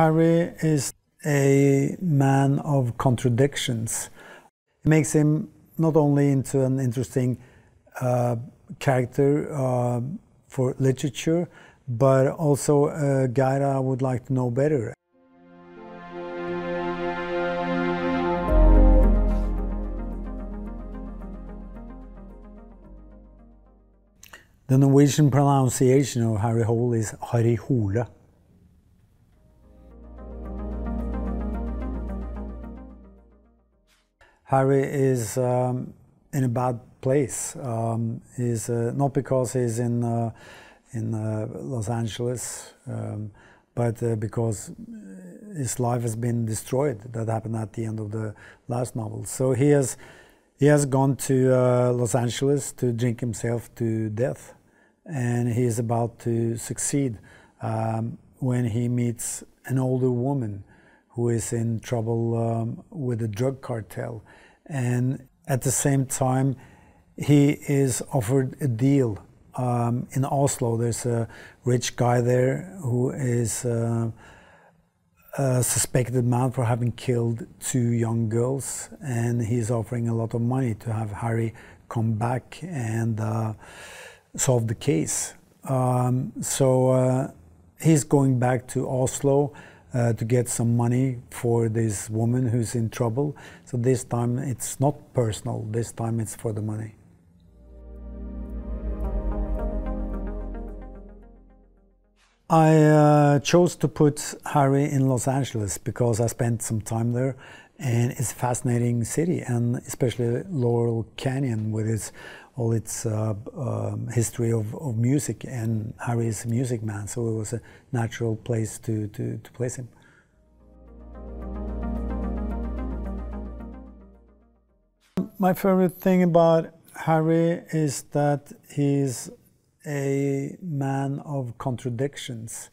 Harry is a man of contradictions. It makes him not only into an interesting character for literature, but also a guy that I would like to know better. The Norwegian pronunciation of Harry Hole is Harry Hole. Harry is in a bad place. He's not because he's in Los Angeles, but because his life has been destroyed. That happened at the end of the last novel. So he has gone to Los Angeles to drink himself to death. And he is about to succeed when he meets an older woman who is in trouble with a drug cartel. And at the same time, he is offered a deal. In Oslo, there's a rich guy there who is a suspected man for having killed two young girls. And he's offering a lot of money to have Harry come back and solve the case. So he's going back to Oslo to get some money for this woman who's in trouble. So this time it's not personal, this time it's for the money. I chose to put Harry in Los Angeles because I spent some time there, and it's a fascinating city, and especially Laurel Canyon with its all its history of music, and Harry is a music man, so it was a natural place to place him. My favorite thing about Harry is that he's a man of contradictions.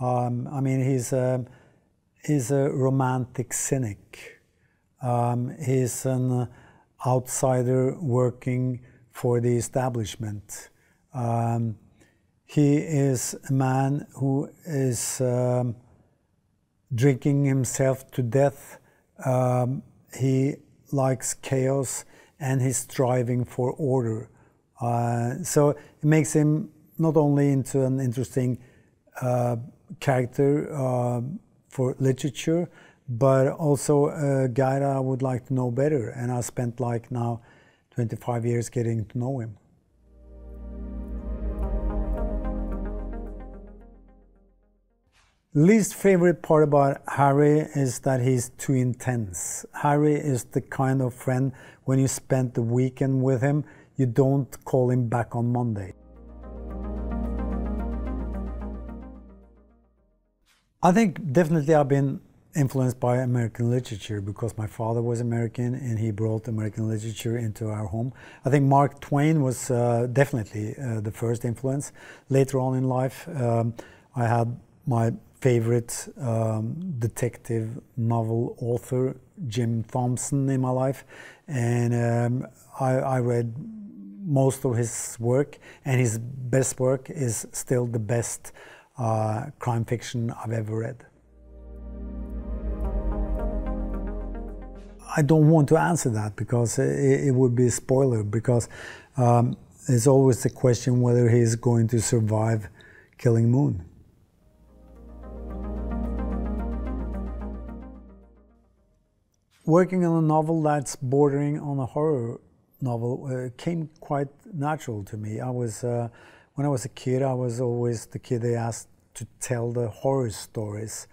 I mean, he's a romantic cynic. He's an outsider working for the establishment. He is a man who is drinking himself to death. He likes chaos, and he's striving for order. So it makes him not only into an interesting character for literature, but also a guy that I would like to know better. And I spent like now 25 years getting to know him. Least favorite part about Harry is that he's too intense. Harry is the kind of friend when you spend the weekend with him, you don't call him back on Monday. I think definitely I've been influenced by American literature because my father was American and he brought American literature into our home. I think Mark Twain was definitely the first influence. Later on in life, I had my favorite detective novel author, Jim Thompson, in my life, and I read most of his work, and his best work is still the best crime fiction I've ever read. I don't want to answer that because it would be a spoiler, because there's always the question whether he's going to survive Killing Moon. Working on a novel that's bordering on a horror novel came quite natural to me. I was, when I was a kid, I was always the kid they asked to tell the horror stories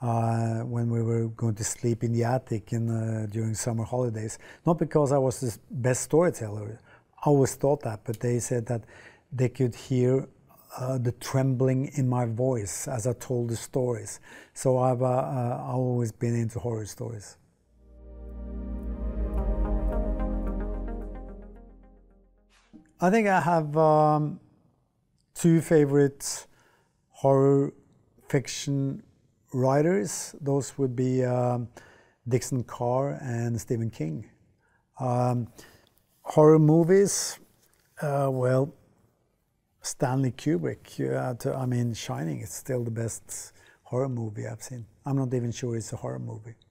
when we were going to sleep in the attic during summer holidays. Not because I was the best storyteller. I always thought that, but they said that they could hear the trembling in my voice as I told the stories. So I've always been into horror stories. I think I have two favorite horror fiction writers. Those would be Dixon Carr and Stephen King. Horror movies, well, Stanley Kubrick. I mean, Shining is still the best horror movie I've seen. I'm not even sure it's a horror movie.